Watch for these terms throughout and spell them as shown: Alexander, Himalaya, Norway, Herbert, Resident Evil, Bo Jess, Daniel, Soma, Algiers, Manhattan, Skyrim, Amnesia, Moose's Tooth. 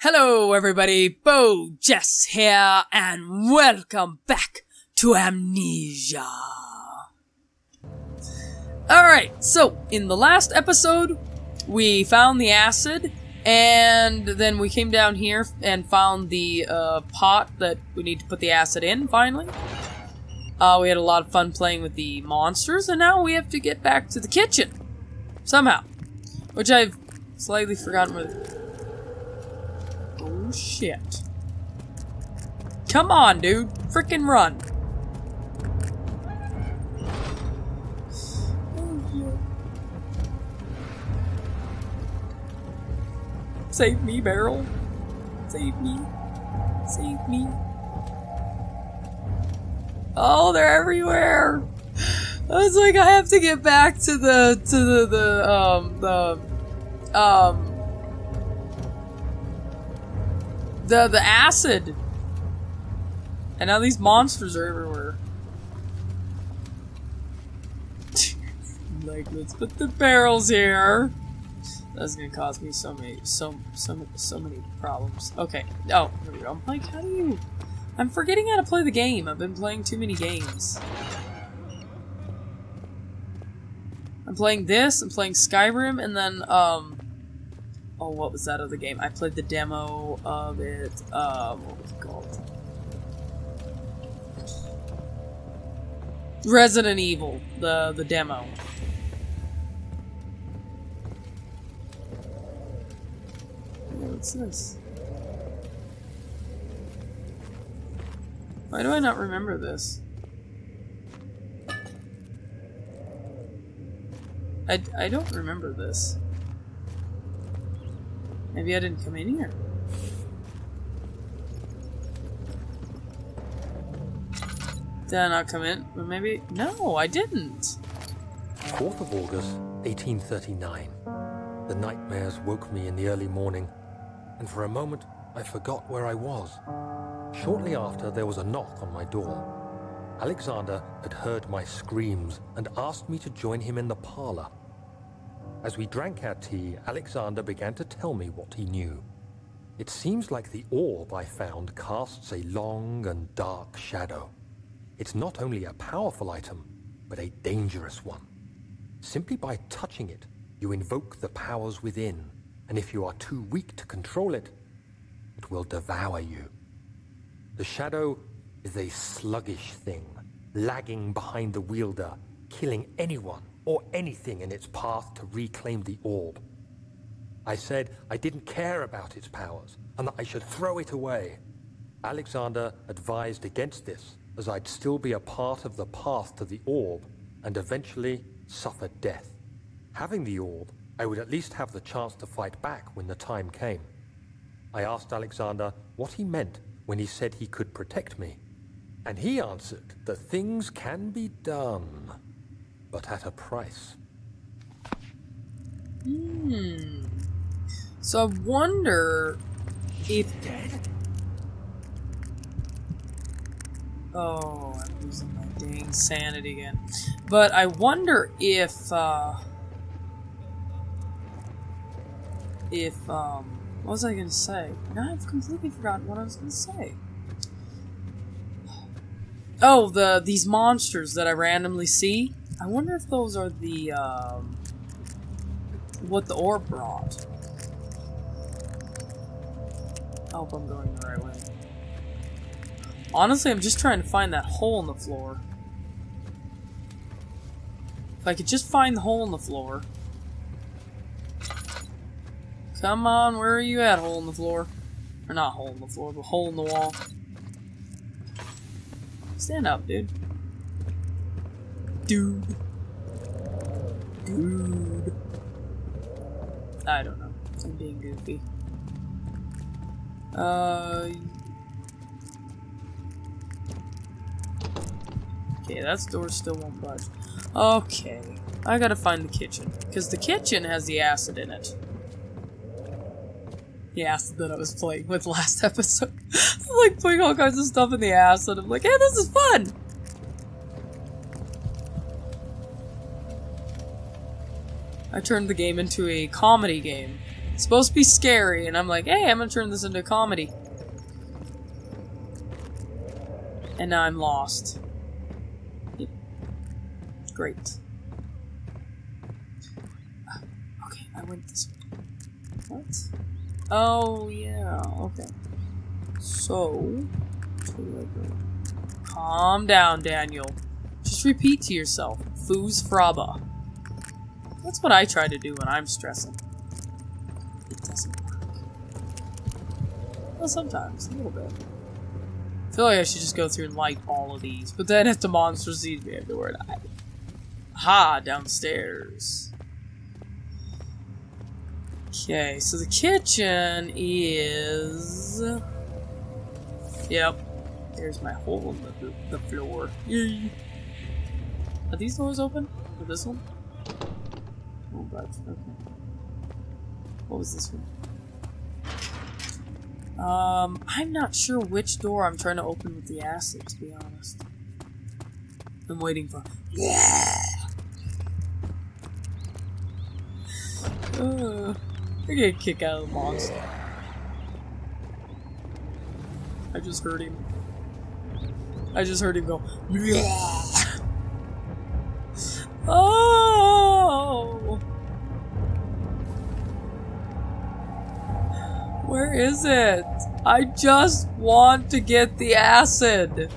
Hello everybody, Bo Jess here, and welcome back to Amnesia. Alright, so in the last episode, we found the acid, and then we came down here and found the pot that we need to put the acid in, finally. We had a lot of fun playing with the monsters, and now we have to get back to the kitchen. Somehow. Which I've slightly forgotten where the... Oh, shit. Come on, dude. Frickin' run. Save me, barrel. Save me. Save me. Oh, they're everywhere. I was like, I have to get back to the acid. And now these monsters are everywhere. Like, let's put the barrels here. That's gonna cause me so many problems. Okay. Oh, here we go. I'm like, how do you... I'm forgetting how to play the game. I've been playing too many games. I'm playing this, I'm playing Skyrim, and then, oh, what was that other game? I played the demo of it. What was it called? Resident Evil. The demo. What's this? Why do I not remember this? I don't remember this. Maybe I didn't come in here. Did I not come in? Well, maybe... No, I didn't. 4th of August, 1839. The nightmares woke me in the early morning, and for a moment I forgot where I was. Shortly after, there was a knock on my door. Alexander had heard my screams and asked me to join him in the parlor. As we drank our tea, Alexander began to tell me what he knew. It seems like the orb I found casts a long and dark shadow. It's not only a powerful item, but a dangerous one. Simply by touching it, you invoke the powers within, and if you are too weak to control it, it will devour you. The shadow is a sluggish thing, lagging behind the wielder, killing anyone or anything in its path to reclaim the orb. I said I didn't care about its powers, and that I should throw it away. Alexander advised against this, as I'd still be a part of the path to the orb, and eventually suffer death. Having the orb, I would at least have the chance to fight back when the time came. I asked Alexander what he meant when he said he could protect me, and he answered that things can be done, but at a price. So I wonder if... Oh, I'm losing my dang sanity again. But I wonder what was I gonna say? Now I've completely forgotten what I was gonna say. Oh, these monsters that I randomly see. I wonder if those are the, what the orb brought. I hope I'm going the right way. Honestly, I'm just trying to find that hole in the floor. If I could just find the hole in the floor. Come on, where are you at, hole in the floor? Or not hole in the floor, but hole in the wall. Stand up, dude. Dude. I don't know. I'm being goofy. Okay, that door still won't budge. Okay. I gotta find the kitchen. Because the kitchen has the acid in it. The acid that I was playing with last episode. I'm like putting all kinds of stuff in the acid. I'm like, hey, this is fun! I turned the game into a comedy game. It's supposed to be scary, and I'm like, hey, I'm gonna turn this into a comedy. And now I'm lost. Yep. Great. Okay, I went this way. What? Oh, yeah, okay. So... calm down, Daniel. Just repeat to yourself, Foos Fraba. That's what I try to do when I'm stressing. It doesn't work. Well, sometimes, a little bit. I feel like I should just go through and light all of these, but then if the monsters eat me afterward, I... Ha! Downstairs. Okay, so the kitchen is... Yep. There's my hole in the floor. Yay. Are these doors open? Or this one? Oh, God. Okay. What was this one? I'm not sure which door I'm trying to open with the acid, to be honest. I'm waiting for... Yeah! They're gonna kick out of the monster. I just heard him. I just heard him go... Yeah! Oh! Where is it? I just want to get the acid!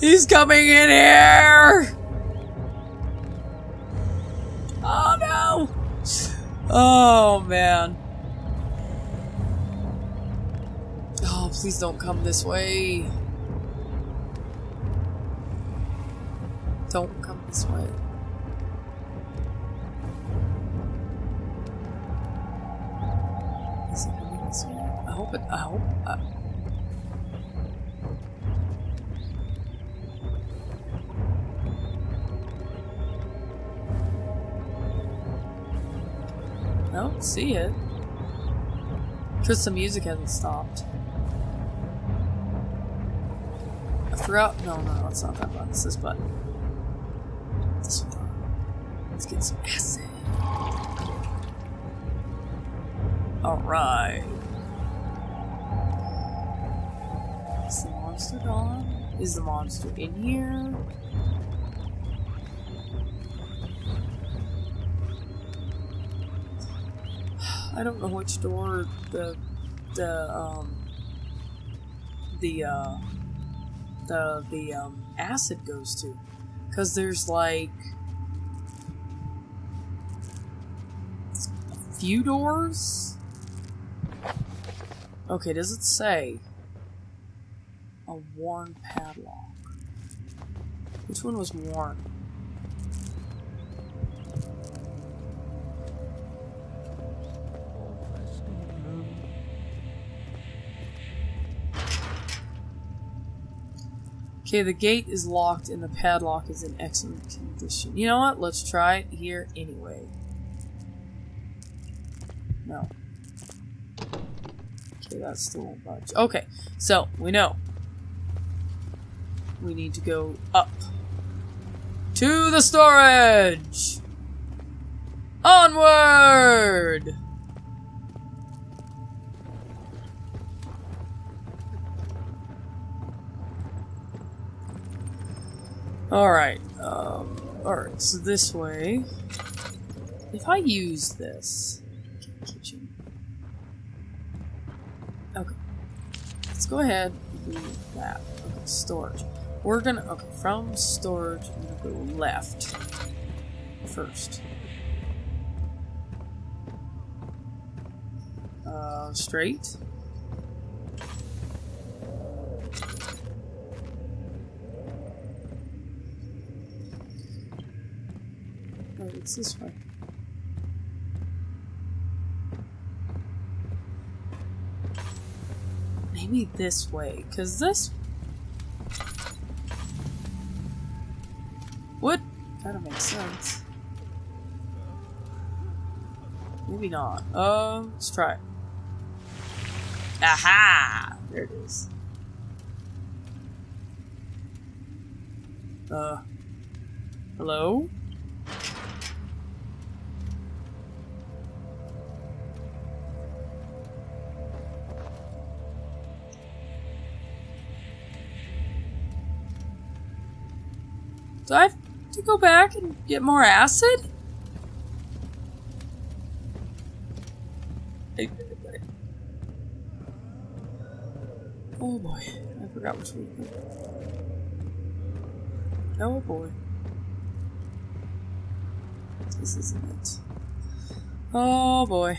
He's coming in here! Oh no! Oh man. Oh, please don't come this way. Don't come this way. Is it coming this way? I hope it. I hope. I don't see it. Because the music hasn't stopped. I forgot. No, no, it's not that button. It's this button. This one. Let's get some acid. Alright. Is the monster gone? Is the monster in here? I don't know which door the acid goes to, because there's like a few doors. Okay, does it say a worn padlock? Which one was worn? Okay, the gate is locked and the padlock is in excellent condition. You know what? Let's try it here anyway. No. Okay, that still won't budge. Okay, so we know. We need to go up. To the storage! Onward! Alright, alright, so this way. If I use this... kitchen. Okay. Let's go ahead and do that. Okay, storage. We're gonna... Okay, from storage, we're gonna go left. First. Straight. It's this way. Maybe this way, because this would kind of make sense. Maybe not. Let's try it. Aha! There it is. Hello? Do I have to go back and get more acid? Oh boy, I forgot which we were. Oh boy. This isn't it. Oh boy.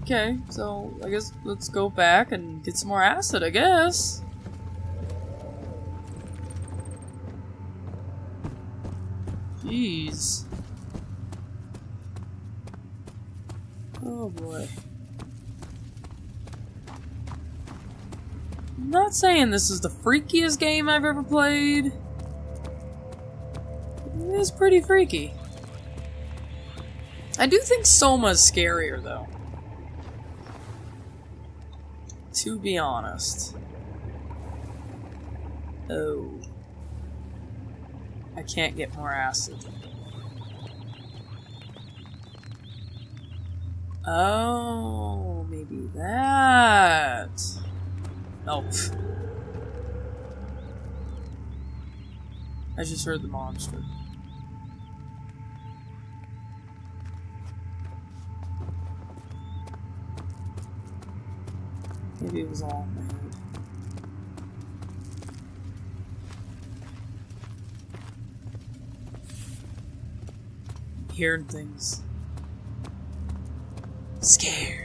Okay, so I guess let's go back and get some more acid, I guess. Jeez. Oh boy. I'm not saying this is the freakiest game I've ever played. It is pretty freaky. I do think Soma is scarier, though. To be honest. Oh. I can't get more acid. Oh, maybe that... Oh. I just heard the monster. Maybe it was all in my head. I'm hearing things. Scared.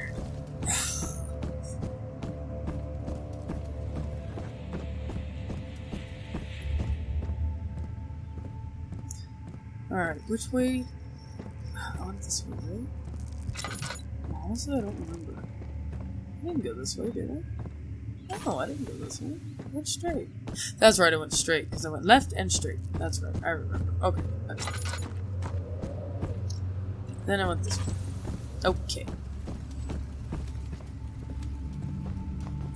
Alright, which way? I went this way, right? Honestly, I don't remember. I didn't go this way, did I? No, I didn't go this way. I went straight. That's right, I went straight, because I went left and straight. That's right, I remember. Okay, that's right. Then I went this way. Okay.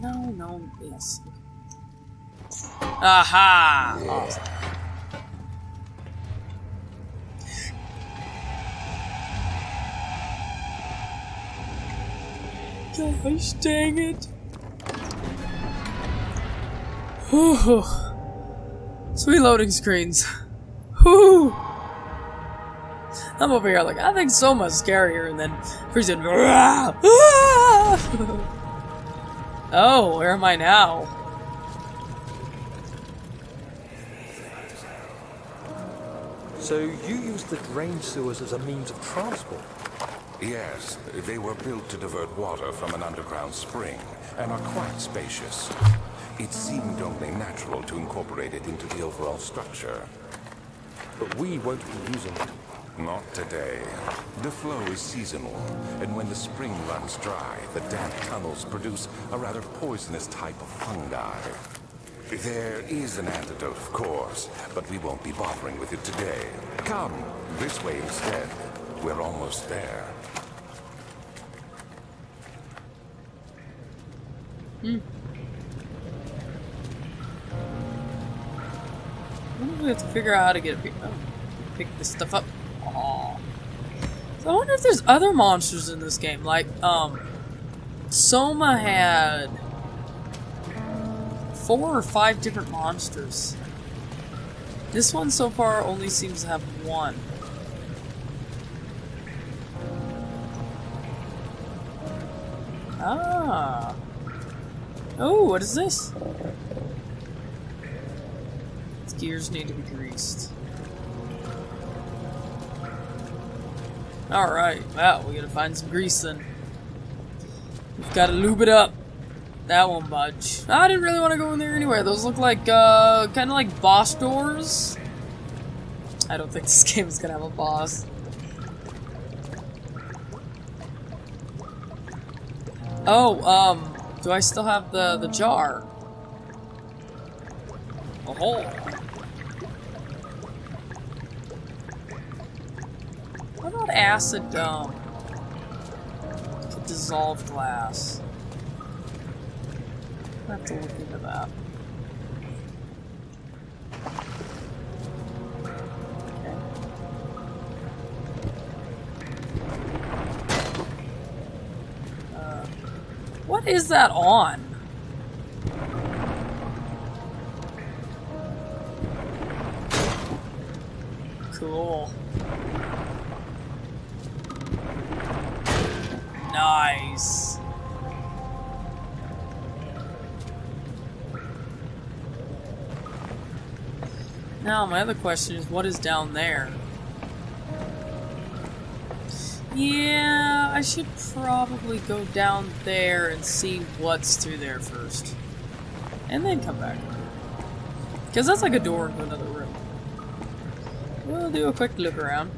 No, yes. Aha! Awesome. Gosh, dang it. Whew. Sweet loading screens. Whew. I'm over here like, I think Soma's scarier, and then freezing. Oh, where am I now? So you used the drain sewers as a means of transport? Yes, they were built to divert water from an underground spring, and are quite spacious. It seemed only natural to incorporate it into the overall structure. But we won't be using it. Not today. The flow is seasonal, and when the spring runs dry, the damp tunnels produce a rather poisonous type of fungi. There is an antidote, of course, but we won't be bothering with it today. Come, this way instead. We're almost there. I wonder if we have to figure out how to get a pick this stuff up. Aww. So I wonder if there's other monsters in this game, like Soma had 4 or 5 different monsters. This one so far only seems to have one. Ah. Oh, what is this? These gears need to be greased. Alright, wow, we gotta find some grease then. We've gotta lube it up. That won't budge. I didn't really want to go in there anyway. Those look like, kinda like boss doors. I don't think this game is gonna have a boss. Oh, do I still have the jar? A hole. What about acid dump? Could dissolve glass. I have to look into that. What is that on? Cool. Nice. Now, my other question is, what is down there? Yeah, I should probably go down there and see what's through there first. And then come back. Because that's like a door into another room. We'll do a quick look around.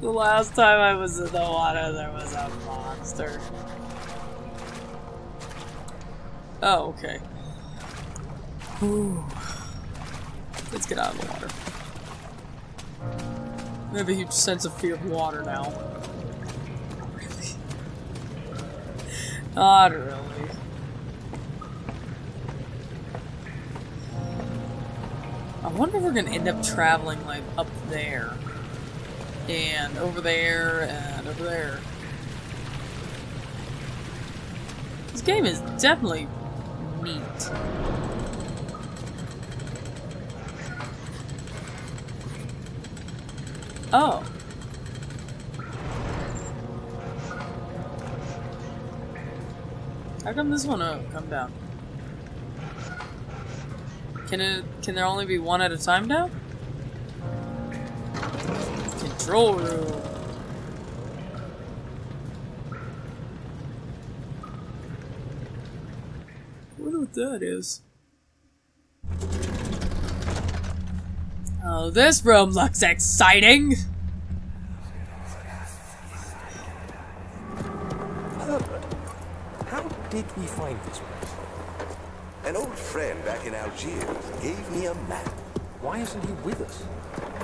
The last time I was in the water, there was a monster. Oh, okay. Whew. Let's get out of the water. I have a huge sense of fear of water now. Not really. I wonder if we're gonna end up traveling, like, up there. And over there, and over there. This game is definitely neat. Oh. How come this one won't come down? Can there only be one at a time now? Control room. I wonder what that is. Oh, this room looks exciting! Herbert, how did we find this place? An old friend back in Algiers gave me a map. Why isn't he with us?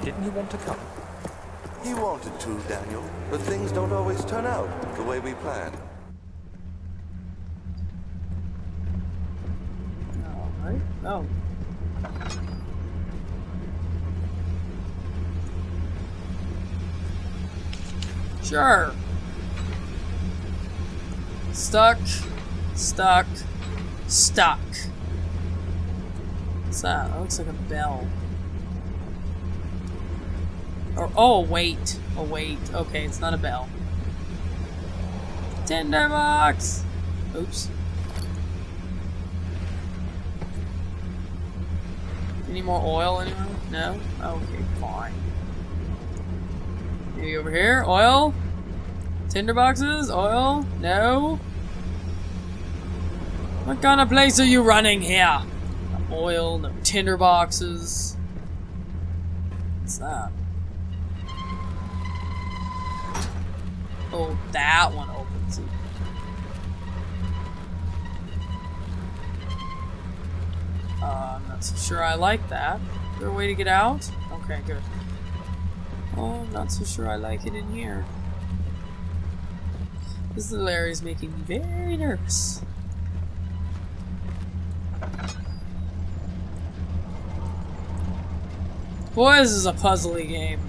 Didn't he want to come? He wanted to, Daniel, but things don't always turn out the way we plan. Alright. Oh. Sure. Stuck. Stuck. Stuck. What's that? That looks like a bell. Or, oh, wait. Oh, wait. Okay, it's not a bell. Tinderbox! Oops. Any more oil anywhere? No? Okay, fine. Maybe over here? Oil? Tinderboxes? Oil? No? What kind of place are you running here? No oil, no tinderboxes. What's that? Oh, that one opens it. I'm not so sure I like that. Is there a way to get out? Okay, good. Oh, I'm not so sure I like it in here. This little area is making me very nervous. Boy, this is a puzzly game.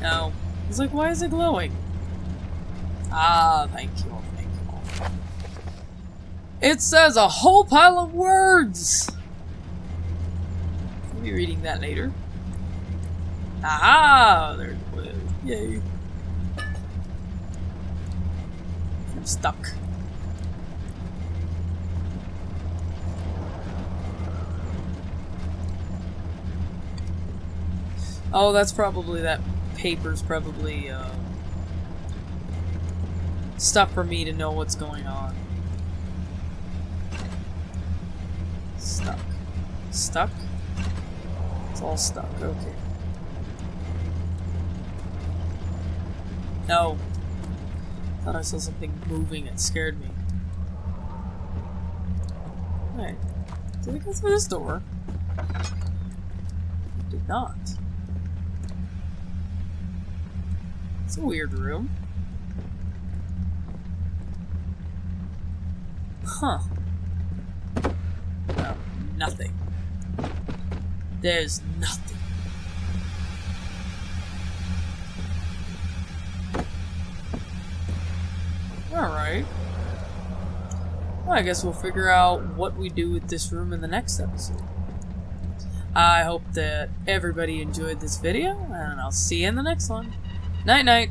No. It's like, why is it glowing? Ah, thank you, thank you. It says a whole pile of words! I'll be reading that later. Aha! There it was. Yay. I'm stuck. Oh, that's probably that. Paper's probably stuff for me to know what's going on. Stuck. Stuck? It's all stuck, okay. No. I thought I saw something moving, it scared me. Alright. Did it go through this door? It did not. It's a weird room. Huh. Nothing. There's nothing. Alright. Well, I guess we'll figure out what we do with this room in the next episode. I hope that everybody enjoyed this video, and I'll see you in the next one. Night-night!